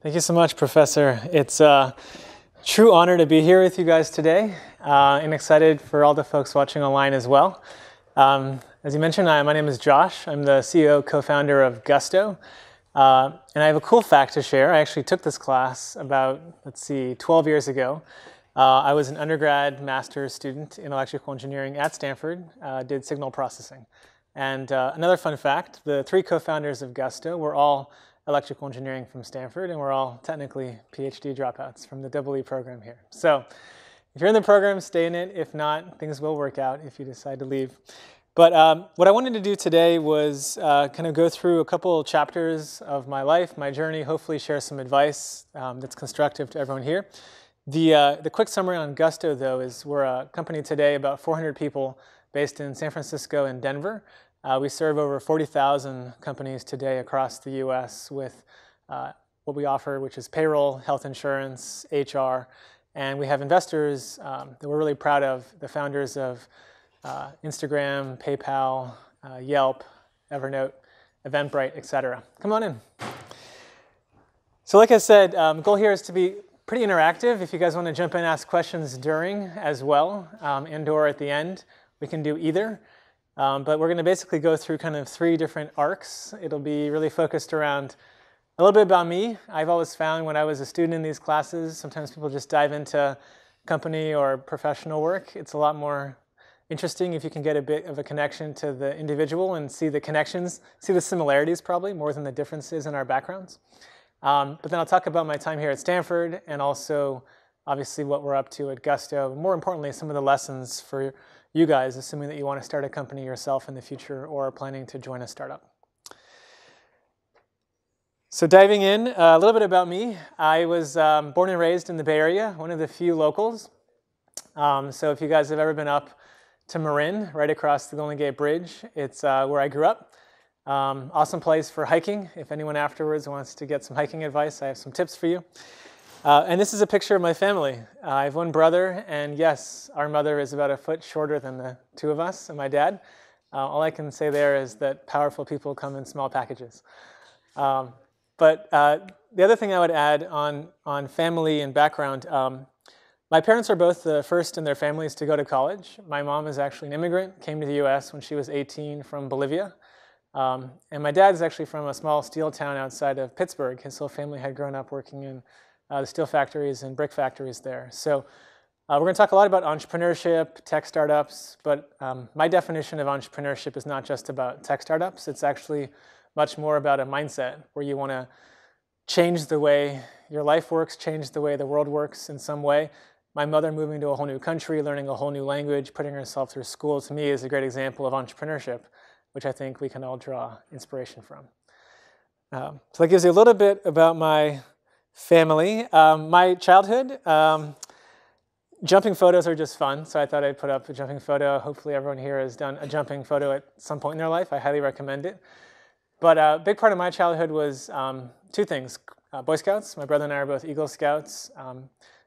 Thank you so much, Professor. It's a true honor to be here with you guys today, and excited for all the folks watching online as well. As you mentioned, my name is Josh. I'm the CEO, co-founder of Gusto. And I have a cool fact to share. I actually took this class about, 12 years ago. I was an undergrad master's student in electrical engineering at Stanford, did signal processing. And another fun fact, the three co-founders of Gusto were all electrical engineering from Stanford, and we're all technically PhD dropouts from the EE program here. So if you're in the program, stay in it. If not, things will work out if you decide to leave. But what I wanted to do today was kind of go through a couple chapters of my life, my journey, hopefully share some advice that's constructive to everyone here. The quick summary on Gusto, though, is we're a company today, about 400 people, based in San Francisco and Denver. We serve over 40,000 companies today across the US with what we offer, which is payroll, health insurance, HR. And we have investors that we're really proud of, the founders of Instagram, PayPal, Yelp, Evernote, Eventbrite, et cetera. Come on in. So like I said, the goal here is to be pretty interactive. If you guys want to jump in and ask questions during as well, and or at the end, we can do either. But we're going to basically go through kind of three different arcs. It'll be really focused around a little bit about me. I've always found when I was a student in these classes, sometimes people just dive into company or professional work. It's a lot more interesting if you can get a bit of a connection to the individual and see the connections, see the similarities probably more than the differences in our backgrounds. But then I'll talk about my time here at Stanford and also obviously what we're up to at Gusto. More importantly, some of the lessons for you guys, assuming that you want to start a company yourself in the future or are planning to join a startup. So diving in, a little bit about me. I was born and raised in the Bay Area, one of the few locals. So if you guys have ever been up to Marin, right across the Golden Gate Bridge, it's where I grew up. Awesome place for hiking. If anyone afterwards wants to get some hiking advice, I have some tips for you. And this is a picture of my family. I have one brother, and yes, our mother is about a foot shorter than the two of us and my dad. All I can say there is that powerful people come in small packages. But the other thing I would add on family and background, my parents are both the first in their families to go to college. My mom is actually an immigrant, came to the US when she was 18 from Bolivia. And my dad is actually from a small steel town outside of Pittsburgh. His whole family had grown up working in the steel factories and brick factories there. So we're going to talk a lot about entrepreneurship, tech startups, but my definition of entrepreneurship is not just about tech startups. It's actually much more about a mindset where you want to change the way your life works, change the way the world works in some way. My mother moving to a whole new country, learning a whole new language, putting herself through school, to me is a great example of entrepreneurship, which I think we can all draw inspiration from. So that gives you a little bit about my family. My childhood, jumping photos are just fun, so I thought I'd put up a jumping photo. Hopefully everyone here has done a jumping photo at some point in their life. I highly recommend it. But a big part of my childhood was two things. Boy Scouts. My brother and I are both Eagle Scouts,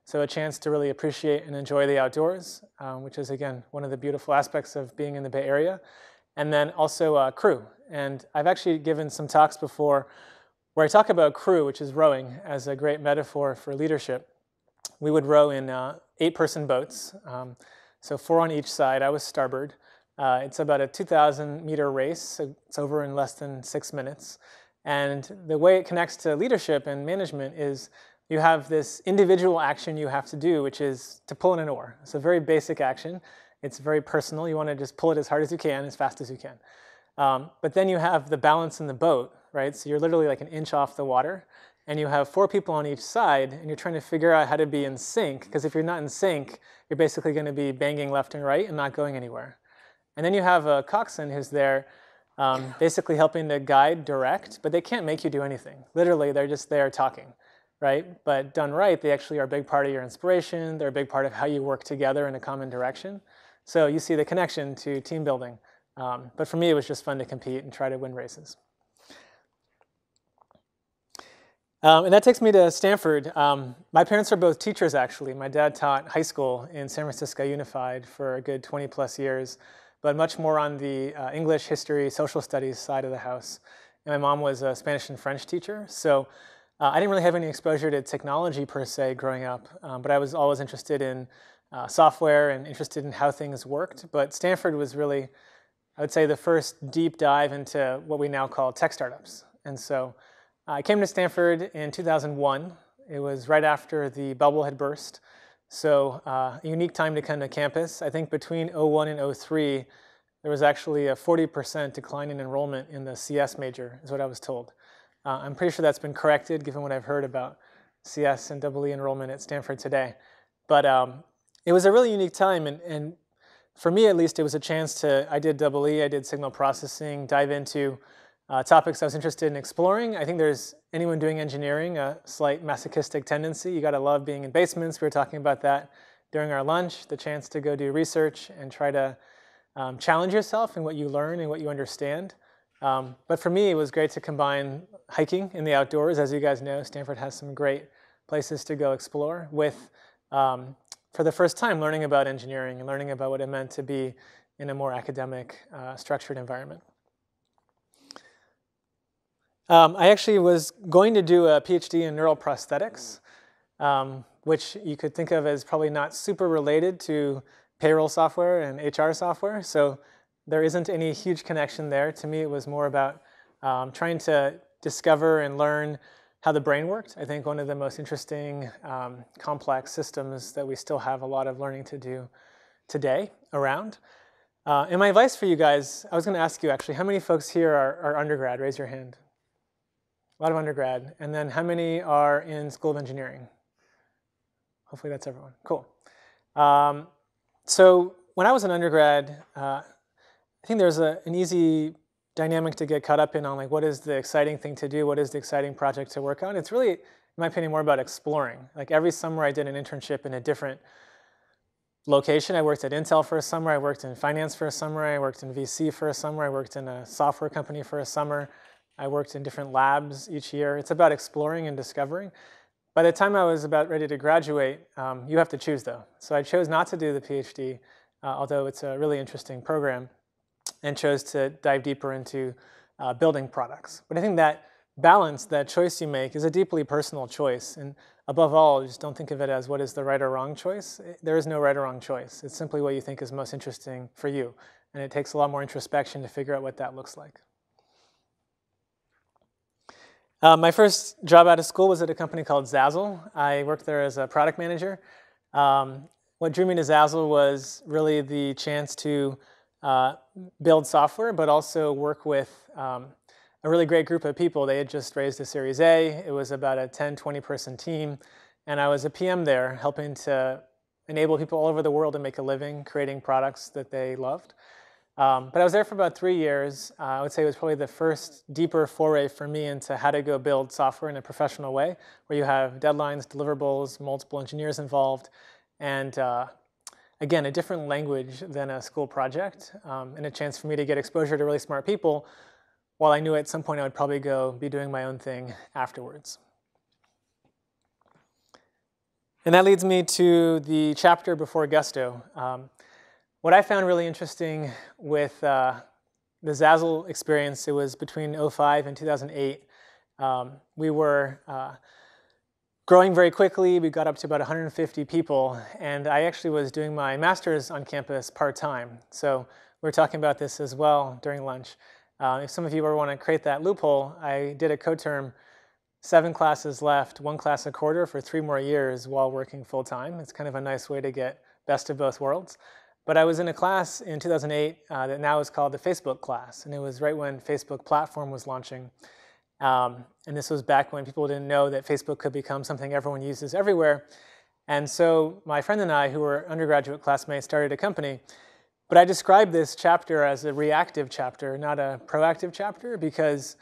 so a chance to really appreciate and enjoy the outdoors, which is, again, one of the beautiful aspects of being in the Bay Area. And then also crew. And I've actually given some talks before where I talk about crew, which is rowing, as a great metaphor for leadership. We would row in 8-person boats, so 4 on each side. I was starboard. It's about a 2,000-meter race. So it's over in less than 6 minutes. And the way it connects to leadership and management is you have this individual action you have to do, which is to pull in an oar. It's a very basic action. It's very personal. You want to just pull it as hard as you can, as fast as you can. But then you have the balance in the boat, right? So you're literally like an inch off the water, and you have 4 people on each side, and you're trying to figure out how to be in sync, because if you're not in sync, you're basically going to be banging left and right and not going anywhere. And then you have a coxswain who's there basically helping to guide, direct, but they can't make you do anything. Literally, they're just there talking, right? But done right, they actually are a big part of your inspiration. They're a big part of how you work together in a common direction. So you see the connection to team building. But for me, it was just fun to compete and try to win races. And that takes me to Stanford. My parents are both teachers, actually. My dad taught high school in San Francisco Unified for a good 20-plus years, but much more on the English, history, social studies side of the house. And my mom was a Spanish and French teacher. So I didn't really have any exposure to technology per se growing up, but I was always interested in software and interested in how things worked. But Stanford was really, I would say, the first deep dive into what we now call tech startups. And so I came to Stanford in 2001. It was right after the bubble had burst. So a unique time to come to campus. I think between 01 and 03, there was actually a 40% decline in enrollment in the CS major, is what I was told. I'm pretty sure that's been corrected, given what I've heard about CS and EE enrollment at Stanford today. But it was a really unique time, and for me at least, it was a chance to, I did EE, I did signal processing, dive into topics I was interested in exploring. I think there's, anyone doing engineering, a slight masochistic tendency. You gotta love being in basements. We were talking about that during our lunch, the chance to go do research and try to challenge yourself in what you learn and what you understand. But for me, it was great to combine hiking in the outdoors. As you guys know, Stanford has some great places to go explore with, for the first time, learning about engineering and learning about what it meant to be in a more academic, structured environment. I actually was going to do a PhD in neural prosthetics, which you could think of as probably not super related to payroll software and HR software. So there isn't any huge connection there. To me, it was more about trying to discover and learn how the brain worked. I think one of the most interesting complex systems that we still have a lot of learning to do today around. And my advice for you guys, I was going to ask you actually, how many folks here are undergrad? Raise your hand. A lot of undergrad. And then how many are in School of Engineering? Hopefully that's everyone. Cool. So when I was an undergrad, I think there's an easy dynamic to get caught up in on like what is the exciting thing to do, what is the exciting project to work on. It's really, in my opinion, more about exploring. Like every summer I did an internship in a different location. I worked at Intel for a summer, I worked in finance for a summer, I worked in VC for a summer, I worked in a software company for a summer, I worked in different labs each year. It's about exploring and discovering. By the time I was about ready to graduate, you have to choose though. So I chose not to do the PhD, although it's a really interesting program, and chose to dive deeper into building products. But I think that balance, that choice you make, is a deeply personal choice. And above all, just don't think of it as what is the right or wrong choice. There is no right or wrong choice. It's simply what you think is most interesting for you. And it takes a lot more introspection to figure out what that looks like. My first job out of school was at a company called Zazzle. I worked there as a product manager. What drew me to Zazzle was really the chance to build software, but also work with a really great group of people. They had just raised a Series A. It was about a 10, 20-person team. And I was a PM there, helping to enable people all over the world to make a living, creating products that they loved. But I was there for about 3 years. I would say it was probably the first deeper foray for me into how to go build software in a professional way, where you have deadlines, deliverables, multiple engineers involved, and again, a different language than a school project, and a chance for me to get exposure to really smart people while I knew at some point I would probably go be doing my own thing afterwards. And that leads me to the chapter before Gusto. What I found really interesting with the Zazzle experience, it was between 2005 and 2008. We were growing very quickly. We got up to about 150 people, and I actually was doing my master's on campus part-time. So we were talking about this as well during lunch. If some of you ever want to create that loophole, I did a co-term, 7 classes left, 1 class a quarter for 3 more years while working full-time. It's kind of a nice way to get best of both worlds. But I was in a class in 2008 that now is called the Facebook class, and it was right when Facebook platform was launching. And this was back when people didn't know that Facebook could become something everyone uses everywhere. And so my friend and I, who were undergraduate classmates, started a company. But I describe this chapter as a reactive chapter, not a proactive chapter, because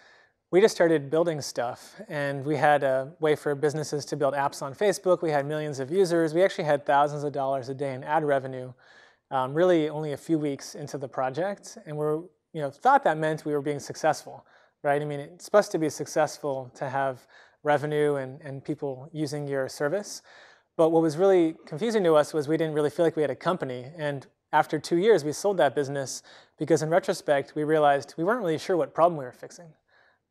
we just started building stuff. And we had a way for businesses to build apps on Facebook. We had millions of users. We actually had thousands of dollars a day in ad revenue, really only a few weeks into the project. And we were, thought that meant we were being successful. Right? I mean, it's supposed to be successful to have revenue and people using your service. But what was really confusing to us was we didn't really feel like we had a company. And after 2 years, we sold that business because in retrospect, we realized we weren't really sure what problem we were fixing.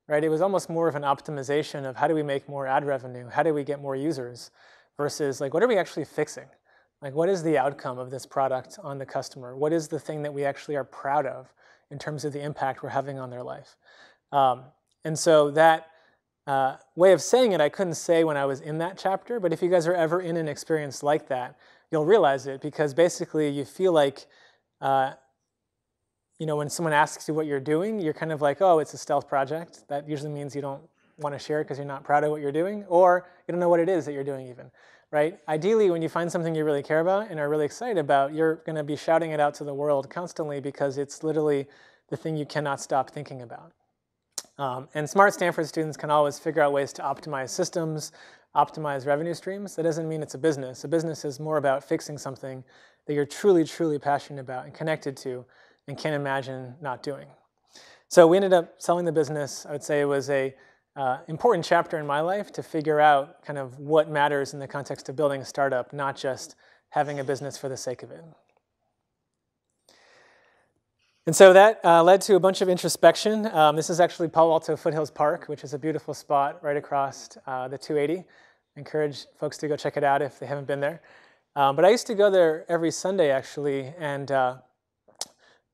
right? It was almost more of an optimization of how do we make more ad revenue? How do we get more users? Versus like, what are we actually fixing? Like, what is the outcome of this product on the customer? What is the thing that we actually are proud of in terms of the impact we're having on their life? And so that way of saying it, I couldn't say when I was in that chapter, but if you guys are ever in an experience like that, you'll realize it, because basically you feel like, you know, when someone asks you what you're doing, you're kind of like, oh, it's a stealth project. That usually means you don't want to share it because you're not proud of what you're doing, or you don't know what it is that you're doing even, right? Ideally, when you find something you really care about and are really excited about, you're going to be shouting it out to the world constantly, because it's literally the thing you cannot stop thinking about. And smart Stanford students can always figure out ways to optimize systems, optimize revenue streams. That doesn't mean it's a business. A business is more about fixing something that you're truly, truly passionate about and connected to and can't imagine not doing. So we ended up selling the business. I would say it was a important chapter in my life to figure out kind of what matters in the context of building a startup, not just having a business for the sake of it. And so that led to a bunch of introspection. This is actually Palo Alto Foothills Park, which is a beautiful spot right across the 280. I encourage folks to go check it out if they haven't been there. But I used to go there every Sunday, actually, and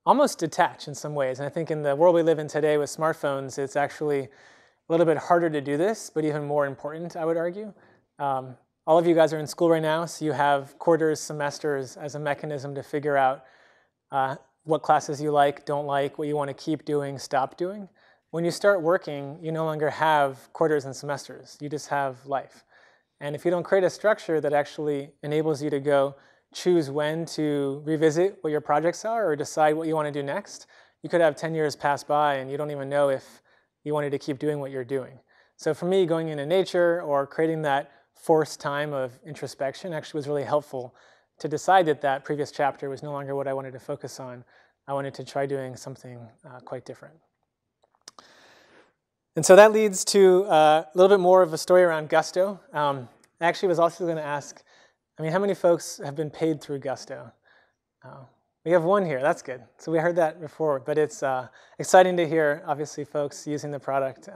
almost detach in some ways. And I think in the world we live in today with smartphones, it's actually a little bit harder to do this, but even more important, I would argue. All of you guys are in school right now, so you have quarters, semesters as a mechanism to figure out what classes you like, don't like, what you want to keep doing, stop doing. When you start working, you no longer have quarters and semesters. You just have life. And if you don't create a structure that actually enables you to go choose when to revisit what your projects are or decide what you want to do next, you could have 10 years pass by and you don't even know if you wanted to keep doing what you're doing. So for me, going into nature or creating that forced time of introspection actually was really helpful to decide that that previous chapter was no longer what I wanted to focus on. I wanted to try doing something quite different. And so that leads to a little bit more of a story around Gusto. I actually was also going to ask, I mean, how many folks have been paid through Gusto? We have one here, that's good. So we heard that before, but it's exciting to hear, obviously, folks using the product,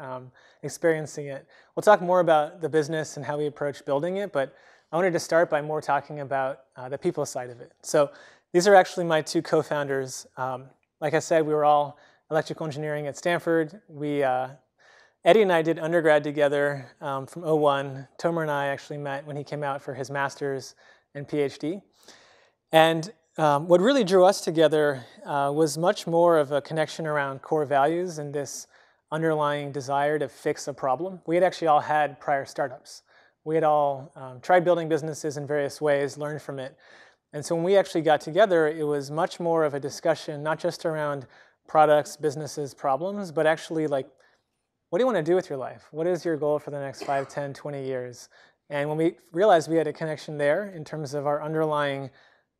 experiencing it. We'll talk more about the business and how we approach building it, but I wanted to start by more talking about the people side of it. So these are actually my two co-founders. Like I said, we were all electrical engineering at Stanford. We, Eddie and I did undergrad together from 01. Tomer and I actually met when he came out for his master's and PhD. And what really drew us together was much more of a connection around core values and this underlying desire to fix a problem. We had actually all had prior startups. We had all tried building businesses in various ways, learned from it. And so when we actually got together, it was much more of a discussion, not just around products, businesses, problems, but actually like, what do you want to do with your life? What is your goal for the next 5, 10, 20 years? And when we realized we had a connection there in terms of our underlying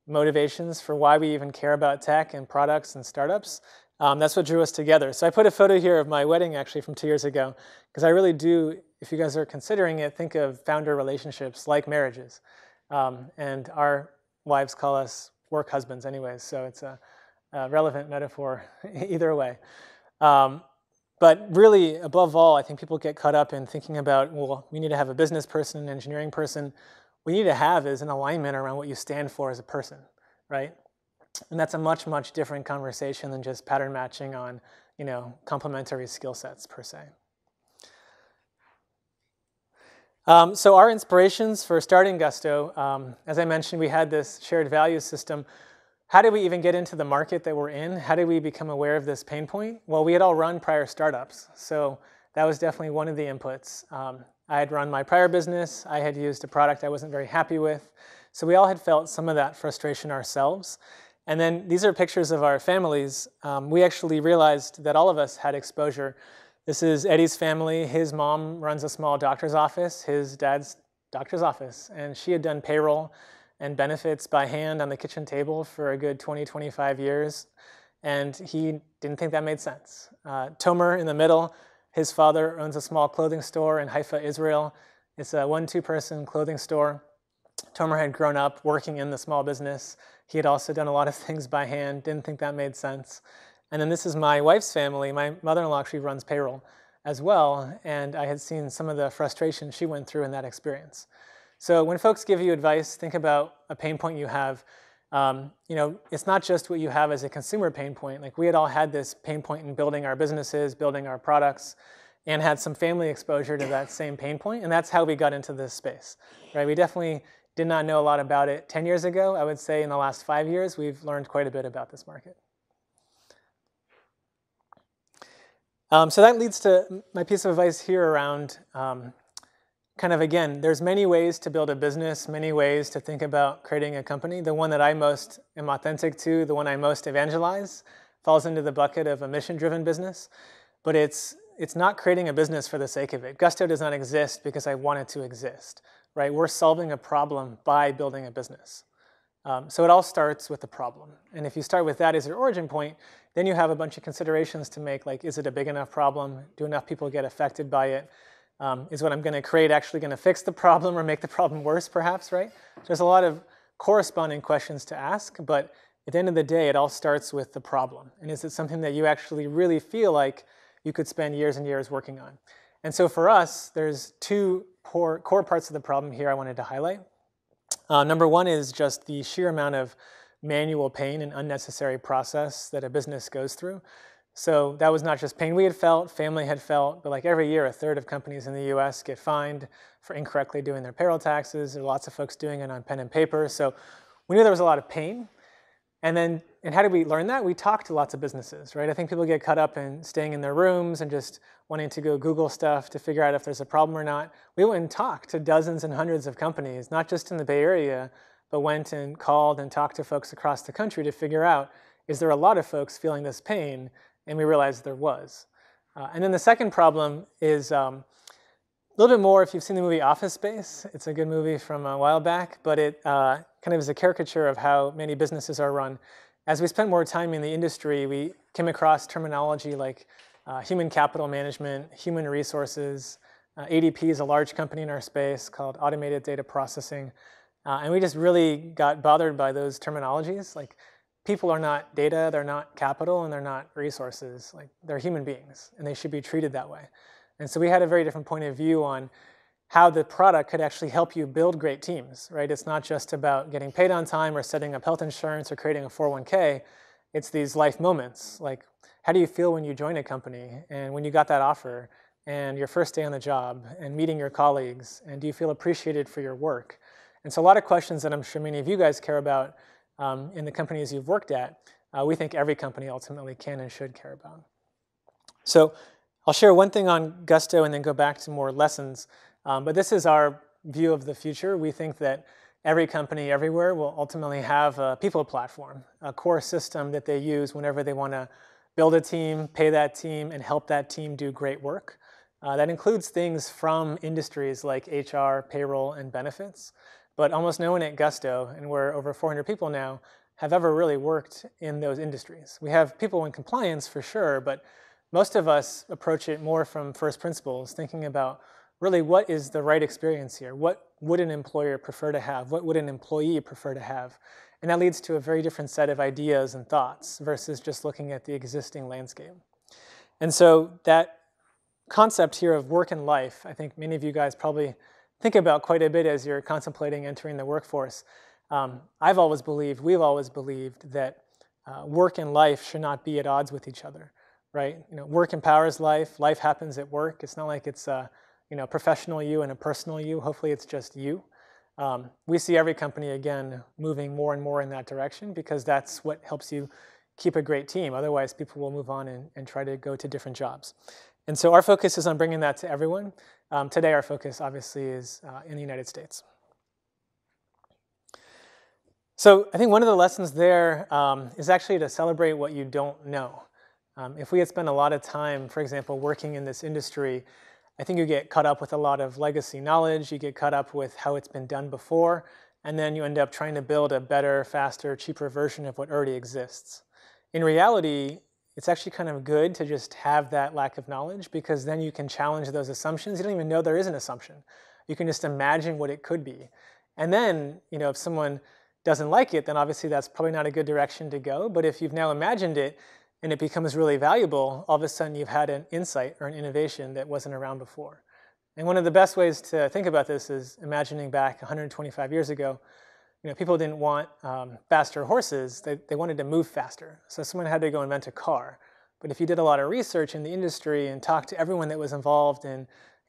motivations for why we even care about tech and products and startups. That's what drew us together. So I put a photo here of my wedding actually from 2 years ago, because I really do, if you guys are considering it, think of founder relationships like marriages. And our wives call us work husbands anyways, so it's a relevant metaphor either way. But really, above all, I think people get caught up in thinking about, well, we need to have a business person, an engineering person. What you need to have is an alignment around what you stand for as a person, right? And that's a much, much different conversation than just pattern matching on, you know, complementary skill sets per se. So our inspirations for starting Gusto, as I mentioned, we had this shared value system. How did we even get into the market that we're in? How did we become aware of this pain point? Well, we had all run prior startups, so that was definitely one of the inputs. I had run my prior business, I had used a product I wasn't very happy with, so we all had felt some of that frustration ourselves. And then these are pictures of our families. We actually realized that all of us had exposure. This is Eddie's family. His mom runs a small doctor's office, his dad's doctor's office, and she had done payroll and benefits by hand on the kitchen table for a good 20, 25 years, and he didn't think that made sense. Tomer in the middle, his father owns a small clothing store in Haifa, Israel. It's a 1-2-person clothing store. Tomer had grown up working in the small business. He had also done a lot of things by hand, didn't think that made sense. And then this is my wife's family. My mother-in-law actually runs payroll as well, and I had seen some of the frustration she went through in that experience. So when folks give you advice, think about a pain point you have. You know, it's not just what you have as a consumer pain point. Like, we had all had this pain point in building our businesses, building our products, and had some family exposure to that same pain point, and that's how we got into this space, right? We definitely did not know a lot about it 10 years ago. I would say in the last 5 years, we've learned quite a bit about this market. So that leads to my piece of advice here around kind of, again, there's many ways to build a business, many ways to think about creating a company. The one that I most am authentic to, the one I most evangelize, falls into the bucket of a mission-driven business. But it's not creating a business for the sake of it. Gusto does not exist because I want it to exist, right? We're solving a problem by building a business. So it all starts with the problem. And if you start with that as your origin point, then you have a bunch of considerations to make, like, is it a big enough problem? Do enough people get affected by it? Is what I'm going to create actually going to fix the problem or make the problem worse, perhaps, right? There's a lot of corresponding questions to ask, but at the end of the day, it all starts with the problem. And is it something that you actually really feel like you could spend years and years working on? And so for us, there's two core parts of the problem here I wanted to highlight. Number one is just the sheer amount of manual pain and unnecessary process that a business goes through. So that was not just pain we had felt, family had felt, but like every year, 1/3 of companies in the US get fined for incorrectly doing their payroll taxes. There are lots of folks doing it on pen and paper. So we knew there was a lot of pain. And how did we learn that? We talked to lots of businesses, right? I think people get caught up in staying in their rooms and just wanting to go Google stuff to figure out if there's a problem or not. We went and talked to dozens and hundreds of companies, not just in the Bay Area, but went and called and talked to folks across the country to figure out, is there a lot of folks feeling this pain? And we realized there was. And then the second problem is a little bit more, if you've seen the movie Office Space. It's a good movie from a while back, but it kind of is a caricature of how many businesses are run. As we spent more time in the industry, we came across terminology like human capital management, human resources. ADP is a large company in our space called Automated Data Processing. And we just really got bothered by those terminologies. Like, people are not data, they're not capital, and they're not resources. Like, they're human beings, and they should be treated that way. And so we had a very different point of view on how the product could actually help you build great teams, right? It's not just about getting paid on time or setting up health insurance or creating a 401k. It's these life moments. Like, how do you feel when you join a company and when you got that offer and your first day on the job and meeting your colleagues, and do you feel appreciated for your work? And so a lot of questions that I'm sure many of you guys care about in the companies you've worked at, we think every company ultimately can and should care about. So I'll share one thing on Gusto and then go back to more lessons. But this is our view of the future. We think that every company everywhere will ultimately have a people platform, a core system that they use whenever they want to build a team, pay that team, and help that team do great work. That includes things from industries like HR, payroll, and benefits. But almost no one at Gusto, and we're over 400 people now, have ever really worked in those industries. We have people in compliance for sure, but most of us approach it more from first principles, thinking about really what is the right experience here? What would an employer prefer to have? What would an employee prefer to have? And that leads to a very different set of ideas and thoughts versus just looking at the existing landscape. And so that concept here of work and life, I think many of you guys probably think about quite a bit as you're contemplating entering the workforce. I've always believed, we've always believed that work and life should not be at odds with each other, right? You know, work empowers life, life happens at work. It's not like it's you know, professional you and a personal you. Hopefully it's just you. We see every company, again, moving more and more in that direction because that's what helps you keep a great team. Otherwise, people will move on and try to go to different jobs. And so our focus is on bringing that to everyone. Today, our focus, obviously, is in the United States. So I think one of the lessons there is actually to celebrate what you don't know. If we had spent a lot of time, for example, working in this industry, I think you get caught up with a lot of legacy knowledge. You get caught up with how it's been done before. And then you end up trying to build a better, faster, cheaper version of what already exists. In reality, it's actually kind of good to just have that lack of knowledge because then you can challenge those assumptions. You don't even know there is an assumption. You can just imagine what it could be. And then, you know, if someone doesn't like it, then obviously that's probably not a good direction to go. But if you've now imagined it, and it becomes really valuable, all of a sudden you've had an insight or an innovation that wasn't around before. And one of the best ways to think about this is imagining back 125 years ago, you know, people didn't want faster horses, they wanted to move faster. So someone had to go invent a car. But if you did a lot of research in the industry and talked to everyone that was involved in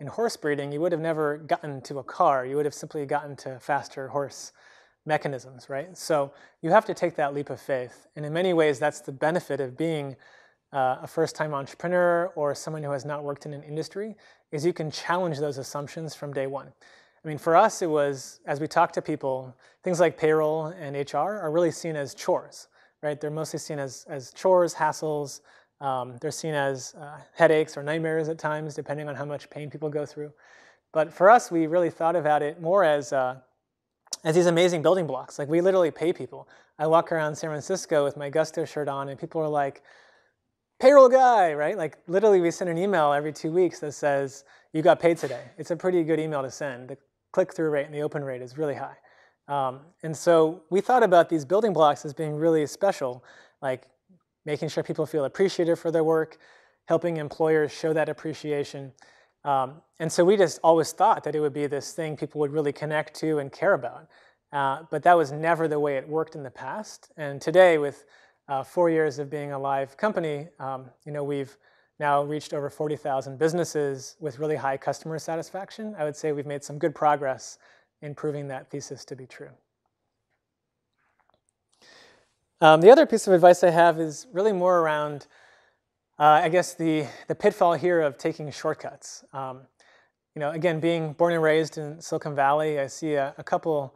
horse breeding, you would have never gotten to a car. You would have simply gotten to faster horse mechanisms, right? So you have to take that leap of faith. And in many ways, that's the benefit of being a first-time entrepreneur or someone who has not worked in an industry, is you can challenge those assumptions from day one. I mean, for us, it was, as we talk to people, things like payroll and HR are really seen as chores, right? They're mostly seen as chores, hassles. They're seen as headaches or nightmares at times, depending on how much pain people go through. But for us, we really thought about it more as these amazing building blocks. Like, we literally pay people. I walk around San Francisco with my Gusto shirt on, and people are like, payroll guy, right? Like, literally, we send an email every 2 weeks that says, you got paid today. It's a pretty good email to send. The click-through rate and the open rate is really high. And so we thought about these building blocks as being really special, like making sure people feel appreciated for their work, helping employers show that appreciation. And so we just always thought that it would be this thing people would really connect to and care about. But that was never the way it worked in the past. And today, with 4 years of being a live company, you know, we've now reached over 40,000 businesses with really high customer satisfaction. I would say we've made some good progress in proving that thesis to be true. The other piece of advice I have is really more around, I guess, the pitfall here of taking shortcuts. You know, again, being born and raised in Silicon Valley, I see a couple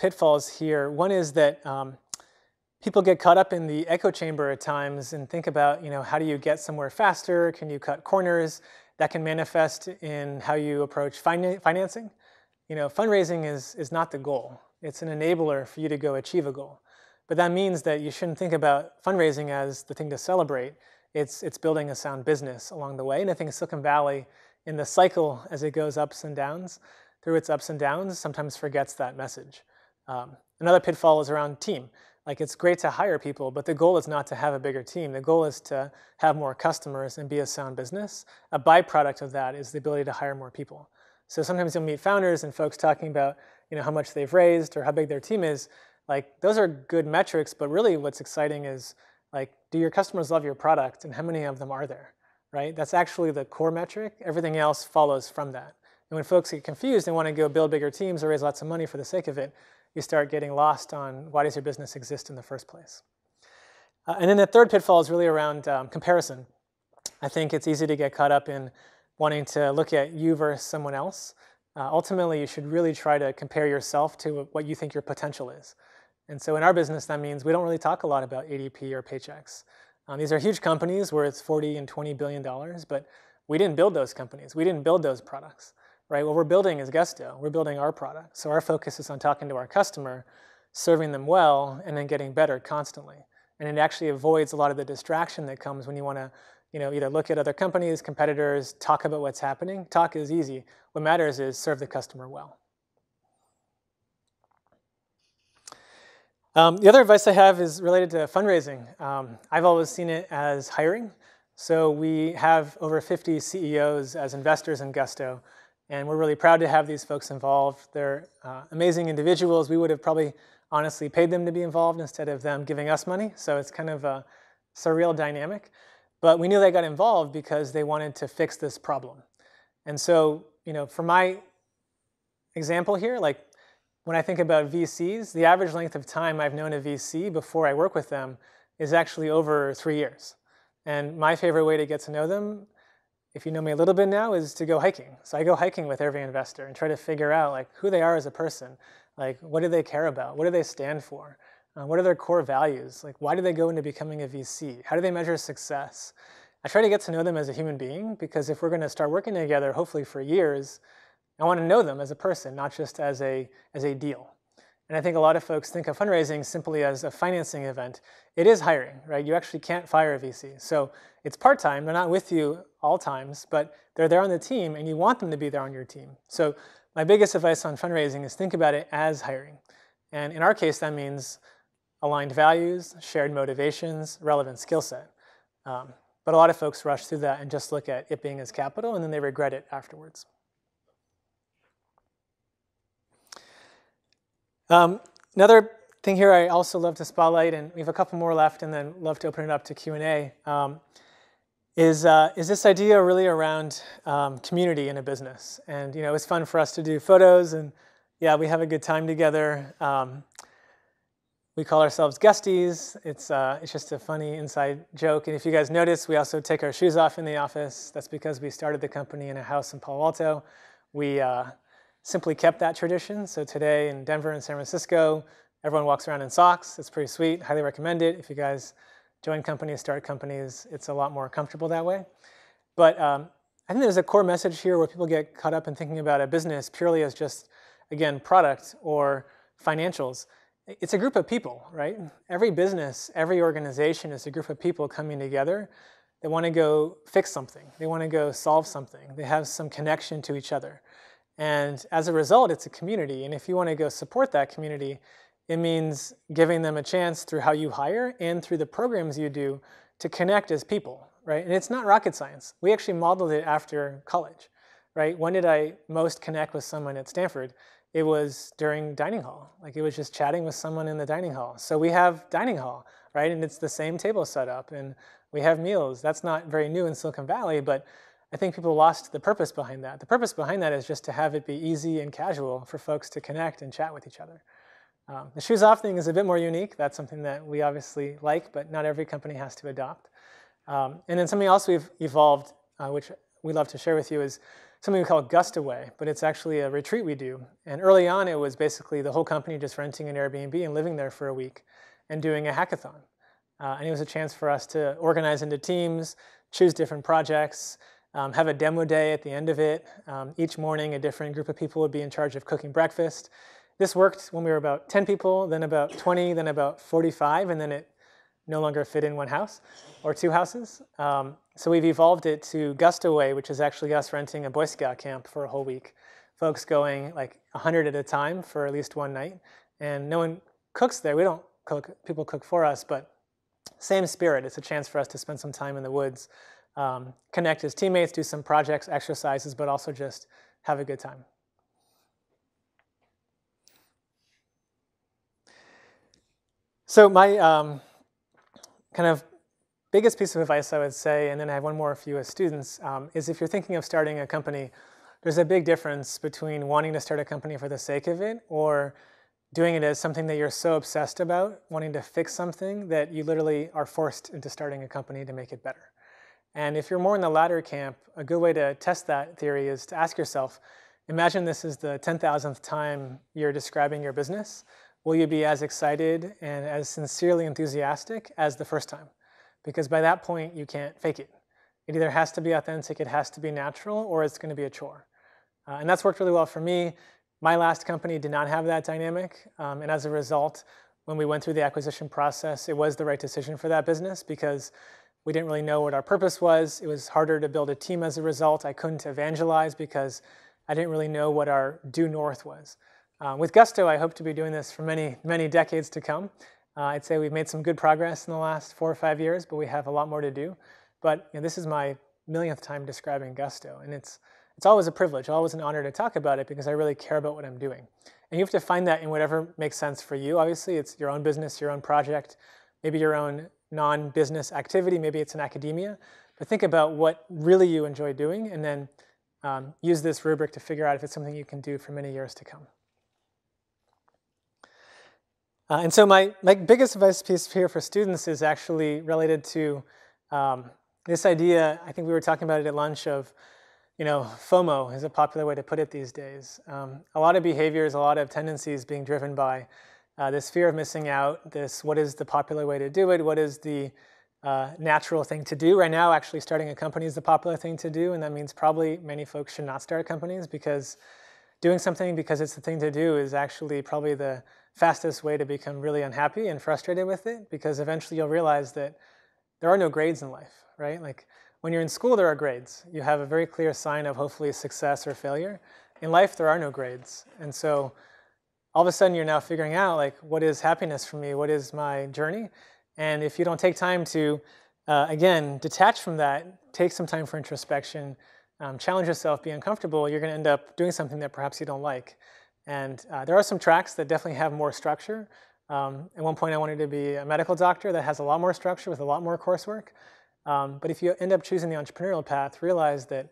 pitfalls here. One is that people get caught up in the echo chamber at times and think about, you know, how do you get somewhere faster? Can you cut corners? That can manifest in how you approach financing. You know, fundraising is not the goal. It's an enabler for you to go achieve a goal. But that means that you shouldn't think about fundraising as the thing to celebrate. It's building a sound business along the way. And I think Silicon Valley, in the cycle as it goes ups and downs, through its ups and downs, sometimes forgets that message. Another pitfall is around team. Like, it's great to hire people, but the goal is not to have a bigger team. The goal is to have more customers and be a sound business. A byproduct of that is the ability to hire more people. So sometimes you'll meet founders and folks talking about, you know, how much they've raised or how big their team is. Like, those are good metrics, but really what's exciting is, like, do your customers love your product, and how many of them are there, right? That's actually the core metric. Everything else follows from that. And when folks get confused and want to go build bigger teams or raise lots of money for the sake of it, you start getting lost on why does your business exist in the first place. And then the third pitfall is really around comparison. I think it's easy to get caught up in wanting to look at you versus someone else. Ultimately, you should really try to compare yourself to what you think your potential is. And so in our business, that means we don't really talk a lot about ADP or paychecks. These are huge companies where it's $40 and $20 billion, but we didn't build those companies. We didn't build those products. Right? What we're building is Gusto. We're building our product. So our focus is on talking to our customer, serving them well, and then getting better constantly. And it actually avoids a lot of the distraction that comes when you want to, you know, either look at other companies, competitors, talk about what's happening. Talk is easy. What matters is serve the customer well. The other advice I have is related to fundraising. I've always seen it as hiring. So we have over 50 CEOs as investors in Gusto. And we're really proud to have these folks involved. They're amazing individuals. We would have probably honestly paid them to be involved instead of them giving us money. So it's kind of a surreal dynamic. But we knew they got involved because they wanted to fix this problem. And so, you know, for my example here, like, when I think about VCs, the average length of time I've known a VC before I work with them is actually over 3 years. And my favorite way to get to know them, if you know me a little bit now, is to go hiking. So I go hiking with every investor and try to figure out, like, who they are as a person. Like, what do they care about? What do they stand for? What are their core values? Like, why do they go into becoming a VC? How do they measure success? I try to get to know them as a human being, because if we're going to start working together, hopefully for years, I want to know them as a person, not just as a deal. And I think a lot of folks think of fundraising simply as a financing event. It is hiring, right? You actually can't fire a VC. So it's part-time. They're not with you all times, but they're there on the team, and you want them to be there on your team. So my biggest advice on fundraising is think about it as hiring. And in our case, that means aligned values, shared motivations, relevant skill set. But a lot of folks rush through that and just look at it being as capital, and then they regret it afterwards. Another thing here I also love to spotlight, and we have a couple more left and then love to open it up to Q&A, is this idea really around community in a business. And it was fun for us to do photos, and yeah, we have a good time together. We call ourselves Gusties. It's just a funny inside joke. And if you guys notice, we also take our shoes off in the office. That's because we started the company in a house in Palo Alto. We simply kept that tradition. So today in Denver and San Francisco, everyone walks around in socks. It's pretty sweet. Highly recommend it. If you guys join companies, start companies, it's a lot more comfortable that way. But I think there's a core message here where people get caught up in thinking about a business purely as just, again, product or financials. It's a group of people, right? Every business, every organization is a group of people coming together. They want to go fix something. They want to go solve something. They have some connection to each other. And as a result, it's a community. And if you want to go support that community, it means giving them a chance through how you hire and through the programs you do to connect as people, right? And it's not rocket science. We actually modeled it after college, right? When did I most connect with someone at Stanford? It was during dining hall. Like, it was just chatting with someone in the dining hall. So we have dining hall, right? And it's the same table setup, and we have meals. That's not very new in Silicon Valley, but I think people lost the purpose behind that. The purpose behind that is just to have it be easy and casual for folks to connect and chat with each other. The shoes off thing is a bit more unique. That's something that we obviously like, but not every company has to adopt. And then something else we've evolved, which we love to share with you, is something we call Gustaway, but it's actually a retreat we do. And early on, it was basically the whole company just renting an Airbnb and living there for a week and doing a hackathon. And it was a chance for us to organize into teams, choose different projects, have a demo day at the end of it. Each morning, a different group of people would be in charge of cooking breakfast. This worked when we were about 10 people, then about 20, then about 45, and then it no longer fit in one house or two houses. So we've evolved it to Gustaway, which is actually us renting a Boy Scout camp for a whole week. Folks going like 100 at a time for at least one night. And no one cooks there. We don't cook. People cook for us. But same spirit. It's a chance for us to spend some time in the woods, connect as teammates, do some projects, exercises, but also just have a good time. So my kind of biggest piece of advice, I would say, and then I have one more for you as students, is if you're thinking of starting a company, there's a big difference between wanting to start a company for the sake of it or doing it as something that you're so obsessed about, wanting to fix something that you literally are forced into starting a company to make it better. And if you're more in the latter camp, a good way to test that theory is to ask yourself, imagine this is the 10,000th time you're describing your business. Will you be as excited and as sincerely enthusiastic as the first time? Because by that point, you can't fake it. It either has to be authentic, it has to be natural, or it's going to be a chore. And that's worked really well for me. My last company did not have that dynamic. And as a result, when we went through the acquisition process, it was the right decision for that business because we didn't really know what our purpose was. It was harder to build a team as a result. I couldn't evangelize because I didn't really know what our due north was. With Gusto, I hope to be doing this for many, many decades to come. I'd say we've made some good progress in the last 4 or 5 years, but we have a lot more to do. But this is my millionth time describing Gusto, and it's always a privilege, always an honor to talk about it because I really care about what I'm doing. And you have to find that in whatever makes sense for you. Obviously, it's your own business, your own project, maybe your own non-business activity, maybe it's in academia. But think about what really you enjoy doing, and then use this rubric to figure out if it's something you can do for many years to come. And so my biggest advice piece here for students is actually related to this idea. I think we were talking about it at lunch of, FOMO is a popular way to put it these days. A lot of behaviors, a lot of tendencies being driven by this fear of missing out, this what is the popular way to do it, what is the natural thing to do. Right now, actually starting a company is the popular thing to do, and that means probably many folks should not start companies because doing something because it's the thing to do is actually probably the fastest way to become really unhappy and frustrated with it, because eventually you'll realize that there are no grades in life, right? Like when you're in school, there are grades. You have a very clear sign of hopefully success or failure. In life, there are no grades. And so all of a sudden you're now figuring out like, what is happiness for me? What is my journey? And if you don't take time to Again, detach from that, take some time for introspection, challenge yourself, be uncomfortable. You're going to end up doing something that perhaps you don't like. And there are some tracks that definitely have more structure. At one point I wanted to be a medical doctor that has a lot more structure with a lot more coursework. But if you end up choosing the entrepreneurial path, realize that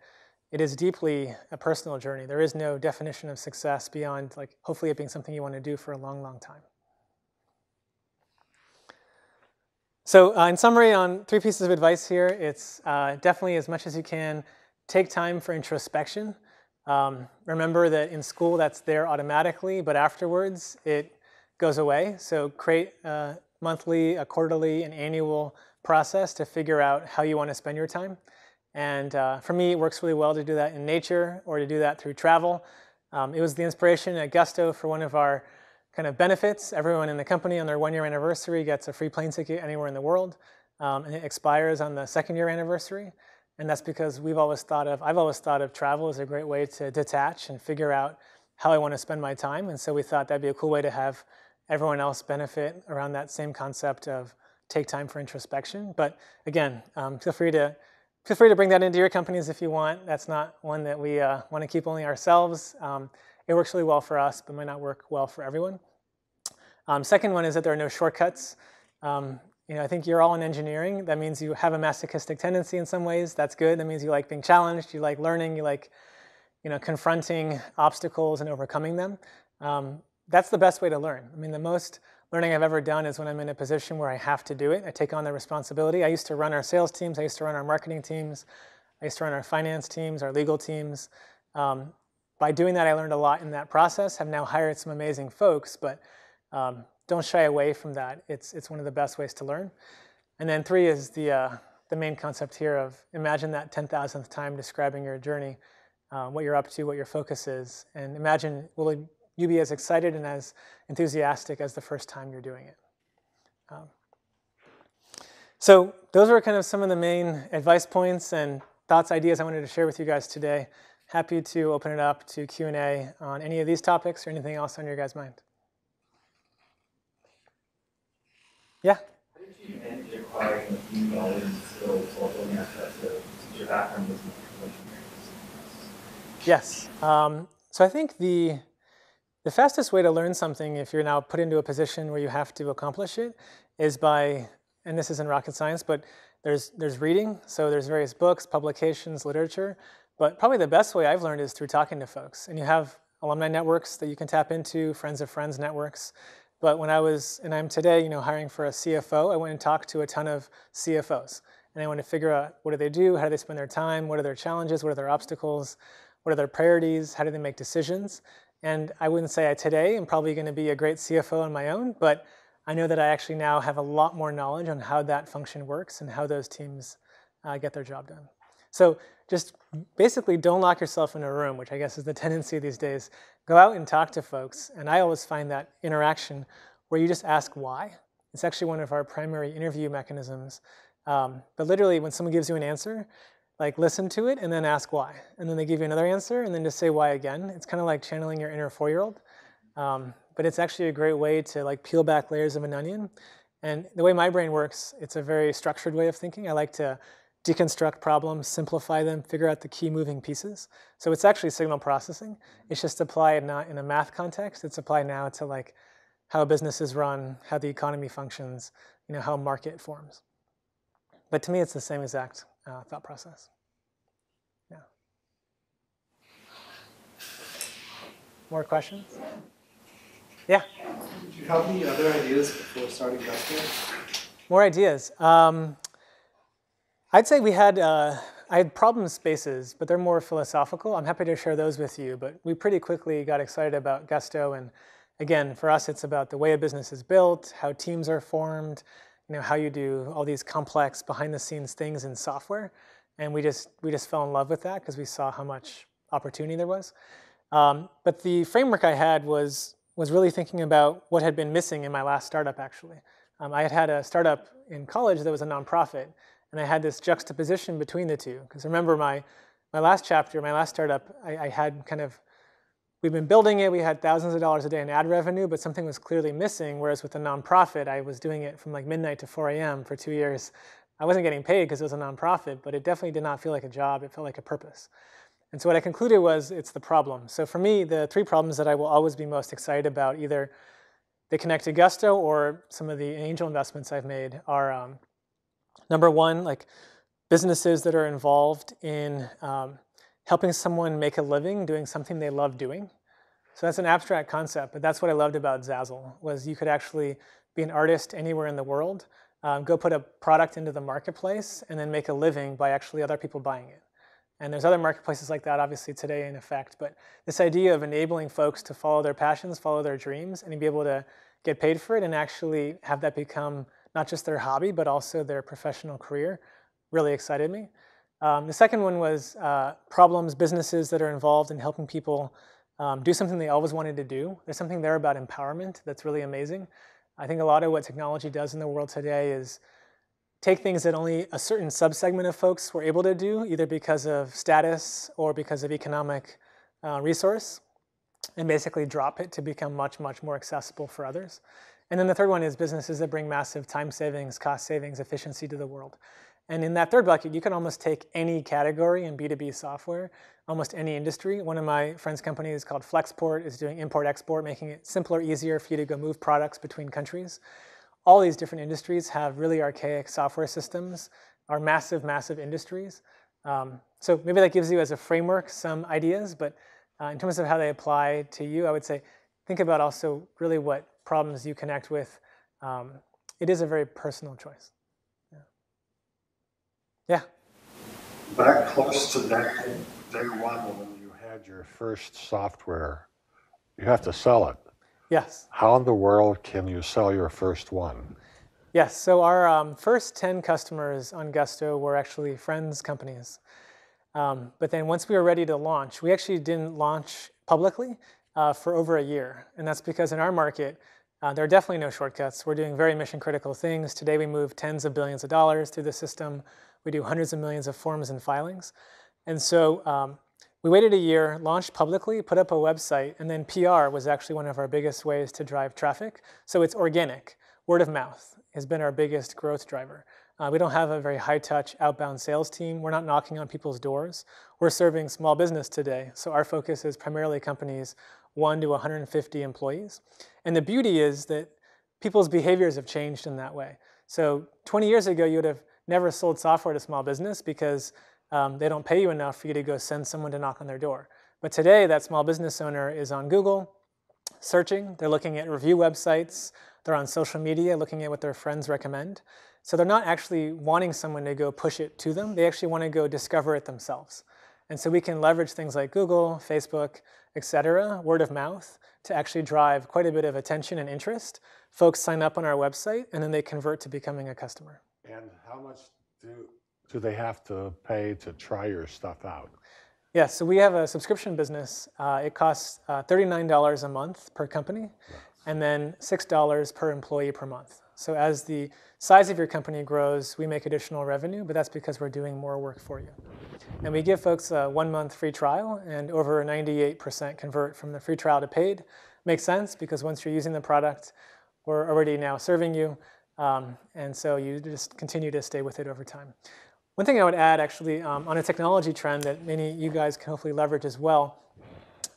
it is deeply a personal journey. There is no definition of success beyond, like, hopefully it being something you want to do for a long, long time. So in summary, on three pieces of advice here, it's definitely, as much as you can, take time for introspection. Remember that in school that's there automatically, but afterwards it goes away. So create a monthly, a quarterly, an annual process to figure out how you want to spend your time. And for me, it works really well to do that in nature or to do that through travel. It was the inspiration at Gusto for one of our kind of benefits. Everyone in the company on their one-year anniversary gets a free plane ticket anywhere in the world, and it expires on the second-year anniversary. And that's because I've always thought of travel as a great way to detach and figure out how I want to spend my time. And so we thought that'd be a cool way to have everyone else benefit around that same concept of take time for introspection. But again, feel free to bring that into your companies if you want. That's not one that we want to keep only ourselves. It works really well for us, but might not work well for everyone. Second one is that there are no shortcuts. You know, I think you're all in engineering. That means you have a masochistic tendency in some ways. That's good. That means you like being challenged. You like learning. You like, you know, confronting obstacles and overcoming them. That's the best way to learn. I mean, the most learning I've ever done is when I'm in a position where I have to do it. I take on the responsibility. I used to run our sales teams. I used to run our marketing teams. I used to run our finance teams, our legal teams. By doing that, I learned a lot in that process. I've now hired some amazing folks, but don't shy away from that. It's one of the best ways to learn. And then three is the main concept here of imagine that 10,000th time describing your journey, what you're up to, what your focus is, and imagine, will it you be as excited and as enthusiastic as the first time you're doing it. So those are kind of some of the main advice points and thoughts, ideas I wanted to share with you guys today. Happy to open it up to Q&A on any of these topics or anything else on your guys' mind. Yeah? How did you manage acquiring a few dollars and still fulfilling your objectives since your background was in engineering? Yes. So I think the fastest way to learn something, if you're now put into a position where you have to accomplish it, is by, and this isn't rocket science, but there's reading. So there's various books, publications, literature. But probably the best way I've learned is through talking to folks. And you have alumni networks that you can tap into, friends of friends networks. But when I was, and I'm today, you know, hiring for a CFO, I went and talked to a ton of CFOs. And I wanted to figure out, what do they do? How do they spend their time? What are their challenges? What are their obstacles? What are their priorities? How do they make decisions? And I wouldn't say today I'm probably going to be a great CFO on my own, but I know that I actually now have a lot more knowledge on how that function works and how those teams get their job done. So just basically don't lock yourself in a room, which I guess is the tendency these days. Go out and talk to folks. And I always find that interaction where you just ask why. It's actually one of our primary interview mechanisms. But literally when someone gives you an answer, like, listen to it and then ask why. And then they give you another answer and then just say why again. It's kind of like channeling your inner four-year-old. But it's actually a great way to, like, peel back layers of an onion. And the way my brain works, it's a very structured way of thinking. I like to deconstruct problems, simplify them, figure out the key moving pieces. So it's actually signal processing. It's just applied not in a math context. It's applied now to, like, how businesses run, how the economy functions, you know, how market forms. But to me, it's the same exact thought process. Yeah. More questions? Yeah? Did you have any other ideas before starting Gusto? More ideas. I'd say I had problem spaces, but they're more philosophical. I'm happy to share those with you, but we pretty quickly got excited about Gusto. And again, for us, it's about the way a business is built, how teams are formed, you know, how you do all these complex behind-the-scenes things in software, and we just fell in love with that because we saw how much opportunity there was. But the framework I had was really thinking about what had been missing in my last startup. Actually, I had a startup in college that was a nonprofit, and I had this juxtaposition between the two. Because remember, my last chapter, my last startup, I had kind of, we've been building it, we had thousands of dollars a day in ad revenue, but something was clearly missing, whereas with a nonprofit, I was doing it from like midnight to 4 a.m. for 2 years. I wasn't getting paid because it was a nonprofit, but it definitely did not feel like a job. It felt like a purpose. And so what I concluded was it's the problem. So for me, the three problems that I will always be most excited about, either they connect to Gusto or some of the angel investments I've made, are number one, like businesses that are involved in helping someone make a living doing something they love doing. So that's an abstract concept, but that's what I loved about Zazzle, was you could actually be an artist anywhere in the world, go put a product into the marketplace, and then make a living by actually other people buying it. And there's other marketplaces like that, obviously, today in effect. But this idea of enabling folks to follow their passions, follow their dreams, and be able to get paid for it and actually have that become not just their hobby, but also their professional career really excited me. The second one was problems, businesses that are involved in helping people do something they always wanted to do. There's something there about empowerment that's really amazing. I think a lot of what technology does in the world today is take things that only a certain subsegment of folks were able to do, either because of status or because of economic resource, and basically drop it to become much, much more accessible for others. And then the third one is businesses that bring massive time savings, cost savings, efficiency to the world. And in that third bucket, you can almost take any category in B2B software, almost any industry. One of my friend's companies called Flexport is doing import-export, making it simpler, easier for you to go move products between countries. All these different industries have really archaic software systems, are massive, massive industries. So maybe that gives you as a framework some ideas, but in terms of how they apply to you, I would say think about also really what problems you connect with. It is a very personal choice. Yeah. Back close to that day one when you had your first software, you have to sell it. Yes. How in the world can you sell your first one? Yes, so our first 10 customers on Gusto were actually friends' companies. But then once we were ready to launch, we actually didn't launch publicly for over a year. And that's because in our market, there are definitely no shortcuts. We're doing very mission critical things. Today we move tens of billions of dollars through the system. We do hundreds of millions of forms and filings. And so we waited a year, launched publicly, put up a website, and then PR was actually one of our biggest ways to drive traffic. So it's organic. Word of mouth has been our biggest growth driver. We don't have a very high-touch outbound sales team. We're not knocking on people's doors. We're serving small business today. So our focus is primarily companies 1 to 150 employees. And the beauty is that people's behaviors have changed in that way. So 20 years ago, you would have never sold software to small business because they don't pay you enough for you to go send someone to knock on their door. But today, that small business owner is on Google searching. They're looking at review websites. They're on social media looking at what their friends recommend. So they're not actually wanting someone to go push it to them. They actually want to go discover it themselves. And so we can leverage things like Google, Facebook, et cetera, word of mouth, to actually drive quite a bit of attention and interest. Folks sign up on our website, and then they convert to becoming a customer. And how much do they have to pay to try your stuff out? Yeah, so we have a subscription business. It costs $39 a month per company, and then $6 per employee per month. So as the size of your company grows, we make additional revenue, but that's because we're doing more work for you. And we give folks a 1-month free trial, and over 98% convert from the free trial to paid. Makes sense, because once you're using the product, we're already now serving you, and so you just continue to stay with it over time. One thing I would add, actually, on a technology trend that many of you guys can hopefully leverage as well,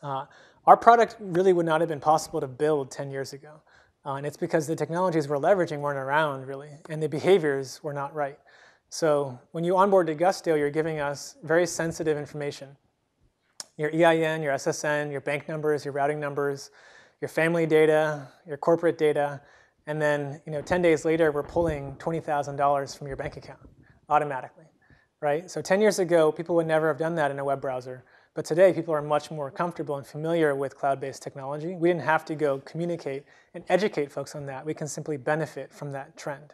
our product really would not have been possible to build 10 years ago. And it's because the technologies we're leveraging weren't around, really, and the behaviors were not right. So when you onboard to Gusto, you're giving us very sensitive information. Your EIN, your SSN, your bank numbers, your routing numbers, your family data, your corporate data, and then 10 days later, we're pulling $20,000 from your bank account automatically, right? So 10 years ago, people would never have done that in a web browser. But today, people are much more comfortable and familiar with cloud-based technology. We didn't have to go communicate and educate folks on that. We can simply benefit from that trend.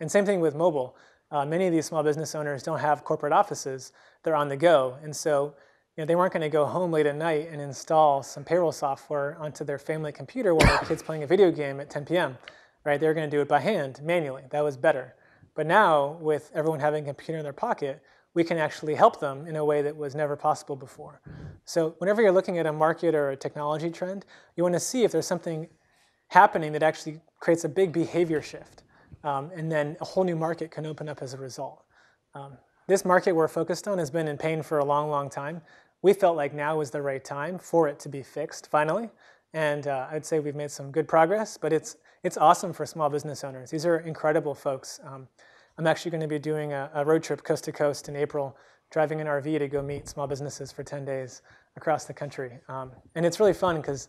And same thing with mobile. Many of these small business owners don't have corporate offices. They're on the go. And so they weren't going to go home late at night and install some payroll software onto their family computer while their kid's playing a video game at 10 p.m. Right? They were going to do it by hand, manually. That was better. But now, with everyone having a computer in their pocket, we can actually help them in a way that was never possible before. So whenever you're looking at a market or a technology trend, you want to see if there's something happening that actually creates a big behavior shift. and then a whole new market can open up as a result. This market we're focused on has been in pain for a long, long time. We felt like now was the right time for it to be fixed, finally. And I'd say we've made some good progress, but it's awesome for small business owners. These are incredible folks. I'm actually going to be doing a road trip coast to coast in April, driving an RV to go meet small businesses for 10 days across the country. And it's really fun because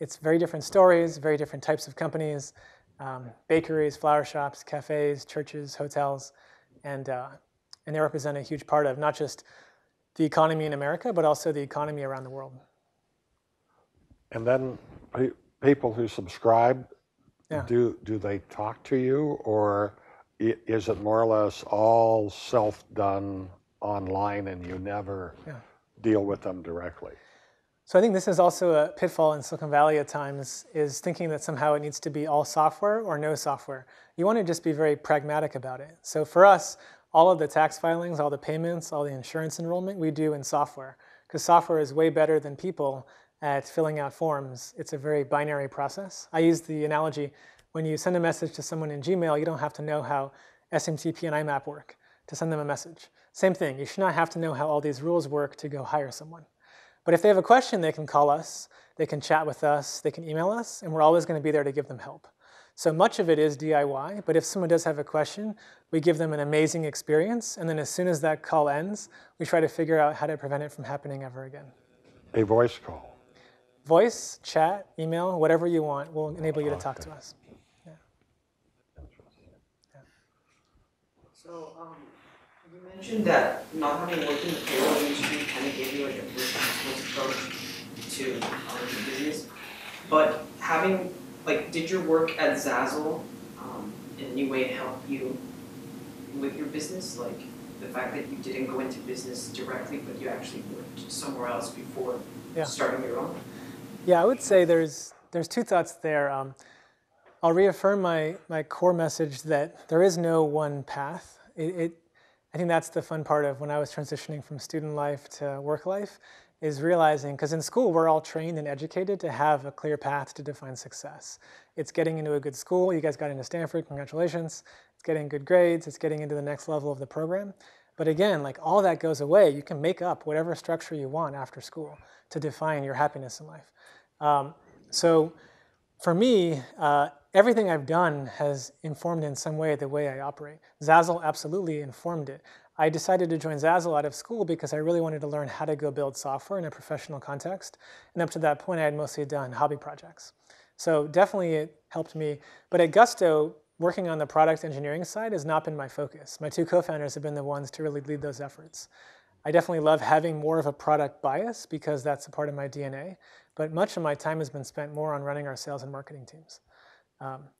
it's very different stories, very different types of companies, bakeries, flower shops, cafes, churches, hotels, and they represent a huge part of not just the economy in America, but also the economy around the world. And then people who subscribe, yeah. do they talk to you, or is it more or less all self-done online and you never yeah. deal with them directly? So I think this is also a pitfall in Silicon Valley at times, is thinking that somehow it needs to be all software or no software. You want to just be very pragmatic about it. So for us, all of the tax filings, all the payments, all the insurance enrollment, we do in software, because software is way better than people at filling out forms. It's a very binary process. I use the analogy, when you send a message to someone in Gmail, you don't have to know how SMTP and IMAP work to send them a message. Same thing, you should not have to know how all these rules work to go hire someone. But if they have a question, they can call us, they can chat with us, they can email us, and we're always going to be there to give them help. So much of it is DIY, but if someone does have a question, we give them an amazing experience, and then as soon as that call ends, we try to figure out how to prevent it from happening ever again. A voice call. Voice, chat, email, whatever you want will enable you to talk to us. Yeah. Yeah. So you mentioned that not having worked in the payroll industry kind of gave you like a different approach to the business, but having like, did your work at Zazzle in any way help you with your business? Like the fact that you didn't go into business directly, but you actually worked somewhere else before yeah. starting your own? Yeah, I would say there's two thoughts there. I'll reaffirm my core message that there is no one path. I think that's the fun part of when I was transitioning from student life to work life, is realizing, because in school we're all trained and educated to have a clear path to define success. It's getting into a good school. You guys got into Stanford, congratulations. It's getting good grades. It's getting into the next level of the program. But again, like all that goes away. You can make up whatever structure you want after school to define your happiness in life. So for me, everything I've done has informed in some way the way I operate. Zazzle absolutely informed it. I decided to join Zazzle out of school because I really wanted to learn how to go build software in a professional context. And up to that point, I had mostly done hobby projects. So definitely it helped me. But at Gusto, working on the product engineering side has not been my focus. My two co-founders have been the ones to really lead those efforts. I definitely love having more of a product bias because that's a part of my DNA. But much of my time has been spent more on running our sales and marketing teams.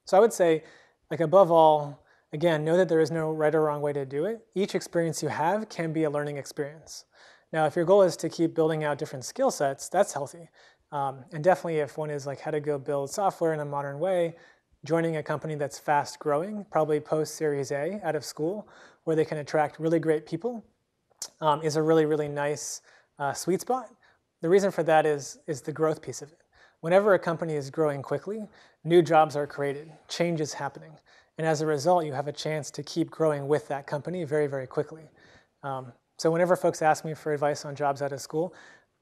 So I would say, like above all, again, know that there is no right or wrong way to do it. Each experience you have can be a learning experience. Now, if your goal is to keep building out different skill sets, that's healthy. And definitely if one is like how to go build software in a modern way, joining a company that's fast growing, probably post Series A out of school, where they can attract really great people, is a really, really nice sweet spot. The reason for that is the growth piece of it. Whenever a company is growing quickly, new jobs are created, change is happening. And as a result, you have a chance to keep growing with that company very, very quickly. So whenever folks ask me for advice on jobs out of school,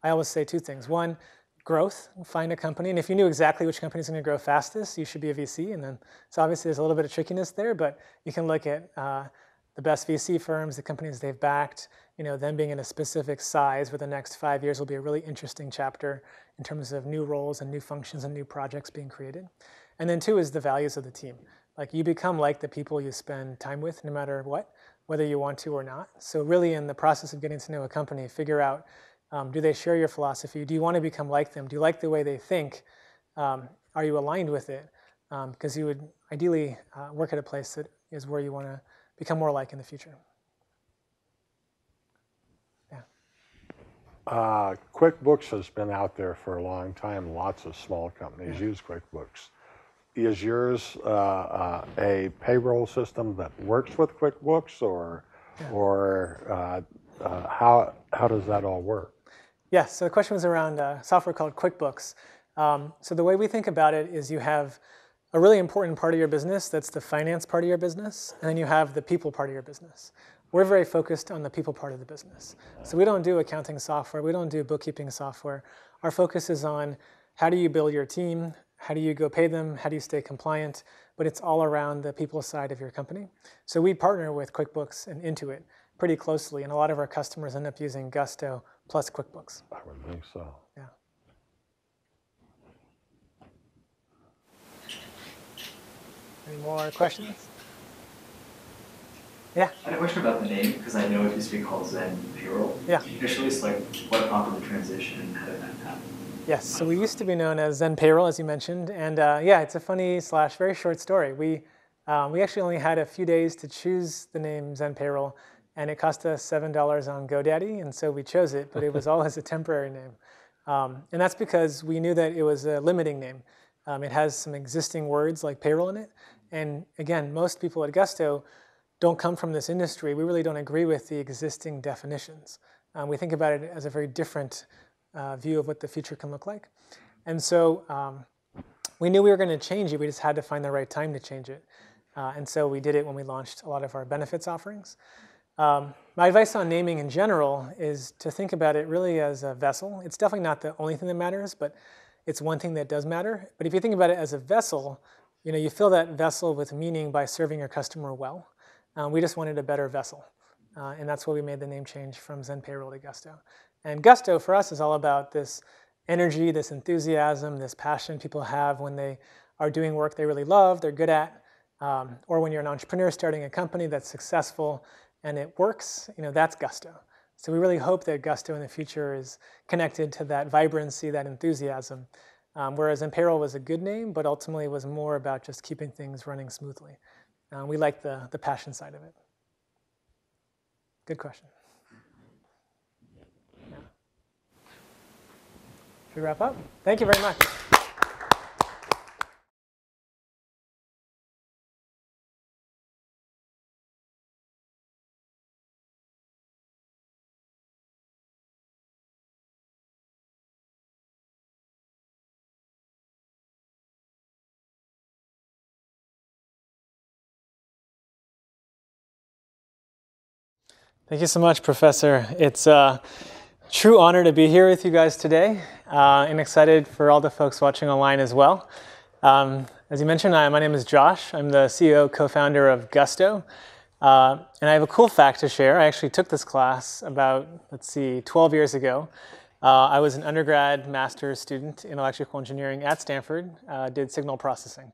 I always say two things. One, growth, find a company. And if you knew exactly which company is going to grow fastest, you should be a VC. And then, so obviously there's a little bit of trickiness there, but you can look at the best VC firms, the companies they've backed, you know, them being in a specific size where the next 5 years will be a really interesting chapter in terms of new roles and new functions and new projects being created. And then two is the values of the team. Like you become like the people you spend time with, no matter what, whether you want to or not. So really in the process of getting to know a company, figure out, do they share your philosophy? Do you want to become like them? Do you like the way they think? Are you aligned with it? Because you would ideally work at a place that is where you want to become more like in the future. Yeah. QuickBooks has been out there for a long time. Lots of small companies use QuickBooks. Is yours a payroll system that works with QuickBooks, or how does that all work? Yes. Yeah, so the question was around software called QuickBooks. So the way we think about it is you have a really important part of your business that's the finance part of your business, and then you have the people part of your business. We're very focused on the people part of the business. So we don't do accounting software. We don't do bookkeeping software. Our focus is on how do you build your team? How do you go pay them? How do you stay compliant? But it's all around the people side of your company. So we partner with QuickBooks and Intuit pretty closely, and a lot of our customers end up using Gusto plus QuickBooks. I would think so. Yeah. Any more questions? Yeah. I had a question about the name, because I know it used to be called Zen Payroll. Yeah. Initially, it's like, what prompted the transition and how did that happen? Yes, so we used to be known as Zen Payroll, as you mentioned, and yeah, it's a funny slash very short story. We actually only had a few days to choose the name Zen Payroll, and it cost us $7 on GoDaddy, and so we chose it, but it was always a temporary name. And that's because we knew that it was a limiting name. It has some existing words like payroll in it, and again, most people at Gusto don't come from this industry. We really don't agree with the existing definitions. We think about it as a very different view of what the future can look like. And so we knew we were going to change it. We just had to find the right time to change it. And so we did it when we launched a lot of our benefits offerings. My advice on naming in general is to think about it really as a vessel. It's definitely not the only thing that matters, but it's one thing that does matter. But if you think about it as a vessel, you know, you fill that vessel with meaning by serving your customer well. We just wanted a better vessel, and that's why we made the name change from Zen Payroll to Gusto. And Gusto for us is all about this energy, this enthusiasm, this passion people have when they are doing work they really love, they're good at, or when you're an entrepreneur starting a company that's successful and it works, you know, that's Gusto. So we really hope that Gusto in the future is connected to that vibrancy, that enthusiasm, whereas Zen Payroll was a good name, but ultimately was more about just keeping things running smoothly. We like the passion side of it. Good question. Yeah. Should we wrap up? Thank you very much. Thank you so much, Professor. It's a true honor to be here with you guys today, and excited for all the folks watching online as well. As you mentioned, my name is Josh. I'm the CEO, co-founder of Gusto, and I have a cool fact to share. I actually took this class about, 12 years ago. I was an undergrad master's student in electrical engineering at Stanford, did signal processing.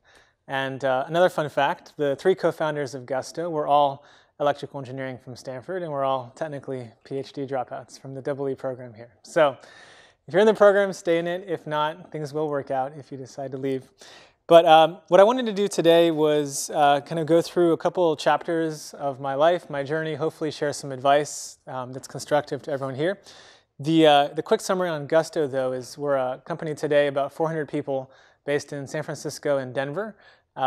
And another fun fact, the three co-founders of Gusto were all electrical engineering from Stanford, and we're all technically PhD dropouts from the EE program here. So if you're in the program, stay in it. If not, things will work out if you decide to leave. But what I wanted to do today was kind of go through a couple chapters of my life, my journey, hopefully share some advice that's constructive to everyone here. The quick summary on Gusto, though, is we're a company today, about 400 people, based in San Francisco and Denver.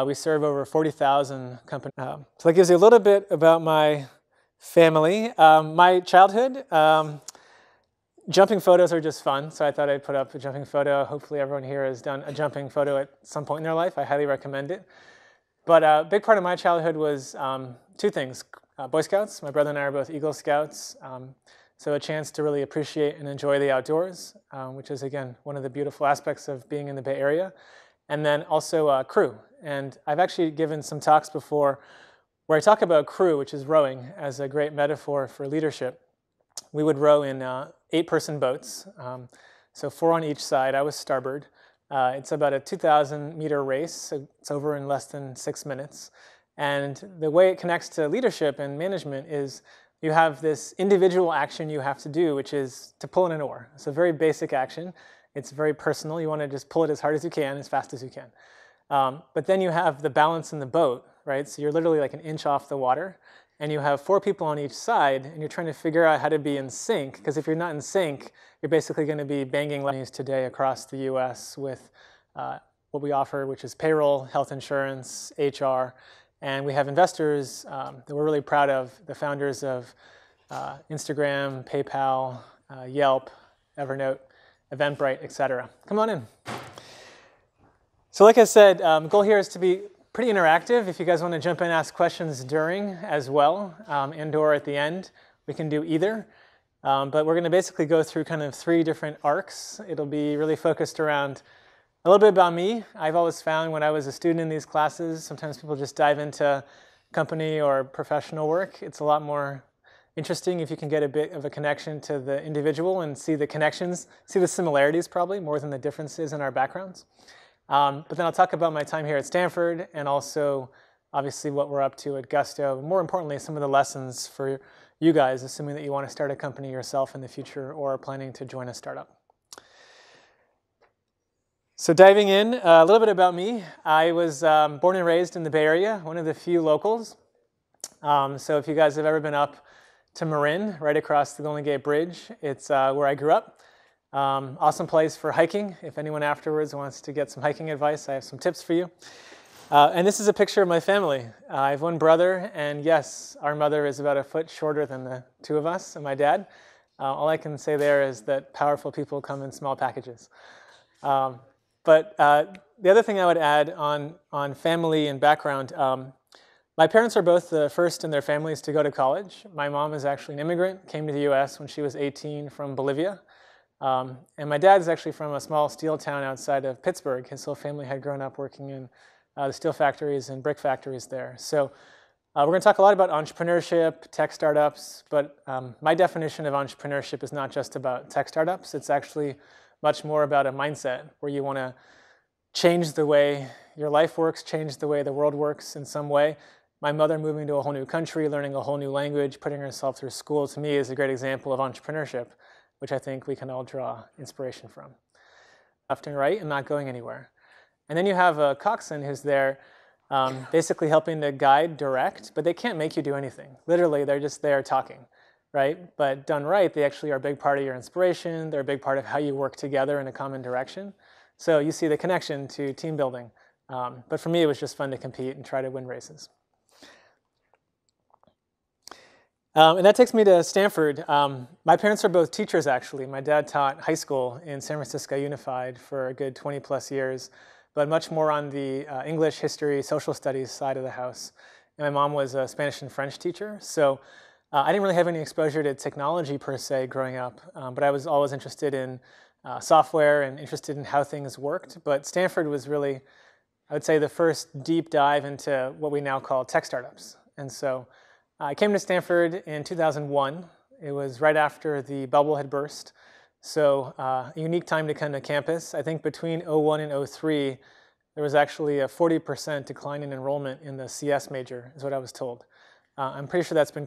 We serve over 40,000 companies. So that gives you a little bit about my family. My childhood, jumping photos are just fun, so I thought I'd put up a jumping photo. Hopefully everyone here has done a jumping photo at some point in their life. I highly recommend it. But a big part of my childhood was two things. Boy Scouts. My brother and I are both Eagle Scouts, so a chance to really appreciate and enjoy the outdoors, which is, again, one of the beautiful aspects of being in the Bay Area. And then also crew. And I've actually given some talks before where I talk about crew, which is rowing, as a great metaphor for leadership. We would row in 8-person boats, so 4 on each side. I was starboard. It's about a 2,000-meter race, so it's over in less than 6 minutes. And the way it connects to leadership and management is you have this individual action you have to do, which is to pull in an oar. It's a very basic action. It's very personal. You want to just pull it as hard as you can, as fast as you can. But then you have the balance in the boat, right? So you're literally like an inch off the water, and you have 4 people on each side, and you're trying to figure out how to be in sync, because if you're not in sync, you're basically going to be banging lines today across the US with what we offer, which is payroll, health insurance, HR, and we have investors that we're really proud of, the founders of Instagram, PayPal, Yelp, Evernote, Eventbrite, etc. Come on in. So like I said, goal here is to be pretty interactive. If you guys want to jump in and ask questions during as well, and or at the end, we can do either. But we're going to basically go through kind of three different arcs. It'll be really focused around a little bit about me. I've always found when I was a student in these classes, sometimes people just dive into company or professional work. It's a lot more interesting if you can get a bit of a connection to the individual and see the connections, see the similarities probably more than the differences in our backgrounds. But then I'll talk about my time here at Stanford and also obviously what we're up to at Gusto. More importantly, some of the lessons for you guys, assuming that you want to start a company yourself in the future or are planning to join a startup. So diving in, a little bit about me. I was born and raised in the Bay Area, one of the few locals. So if you guys have ever been up to Marin, right across the Golden Gate Bridge, it's where I grew up. Awesome place for hiking. If anyone afterwards wants to get some hiking advice, I have some tips for you. And this is a picture of my family. I have one brother, and yes, our mother is about a foot shorter than the two of us and my dad. All I can say there is that powerful people come in small packages. But the other thing I would add on family and background, my parents are both the first in their families to go to college. My mom is actually an immigrant, came to the US when she was 18 from Bolivia. And my dad is actually from a small steel town outside of Pittsburgh. His whole family had grown up working in the steel factories and brick factories there. So we're going to talk a lot about entrepreneurship, tech startups, but my definition of entrepreneurship is not just about tech startups. It's actually much more about a mindset where you want to change the way your life works, change the way the world works in some way. My mother moving to a whole new country, learning a whole new language, putting herself through school, to me is a great example of entrepreneurship, which I think we can all draw inspiration from. Left and right and not going anywhere. And then you have a coxswain who's there basically helping to guide, direct, but they can't make you do anything. Literally, they're just there talking. Right? But done right, they actually are a big part of your inspiration. They're a big part of how you work together in a common direction. So you see the connection to team building. But for me, it was just fun to compete and try to win races. And that takes me to Stanford. My parents are both teachers, actually. My dad taught high school in San Francisco Unified for a good 20 plus years, but much more on the English, history, social studies side of the house. And my mom was a Spanish and French teacher. So I didn't really have any exposure to technology per se growing up, but I was always interested in software and interested in how things worked. But Stanford was really, I would say, the first deep dive into what we now call tech startups. And so I came to Stanford in 2001. It was right after the bubble had burst. So a unique time to come to campus. I think between 01 and 03, there was actually a 40% decline in enrollment in the CS major, is what I was told. I'm pretty sure that's been